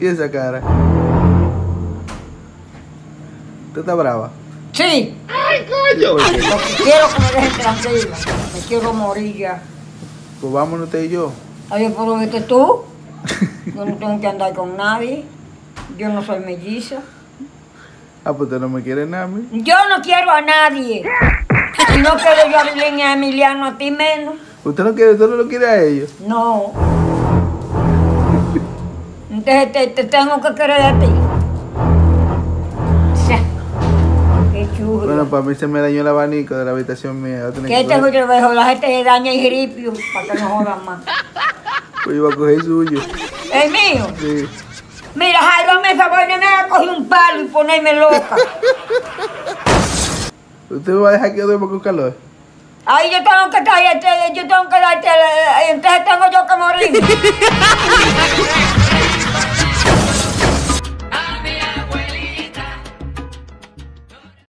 Y esa cara. ¿Tú estás brava? ¡Sí! ¡Ay, coño! Porque quiero que me dejes tranquila. Me quiero morir ya. Pues vámonos usted y yo. Ay, pero vete tú. Yo no tengo que andar con nadie. Yo no soy melliza. Ah, pues usted no me quiere nada a mí. Yo no quiero a nadie. Si no quiero yo a bien a Emiliano, a ti menos. ¿Usted no quiere, usted no lo quiere a ellos? No. Entonces te tengo que querer a ti. Qué chulo. Bueno, para mí se me dañó el abanico de la habitación mía. ¿Qué te voy a dejar? La gente le daña el ripio para que no jodan más. Pues yo voy a coger el suyo. ¿El mío? Sí. Mira, Jairo, me favor, no me hagas coger un palo y ponerme loca. ¿Usted me va a dejar que yo duerma con calor? Ay, yo tengo que darte, entonces tengo yo que morir.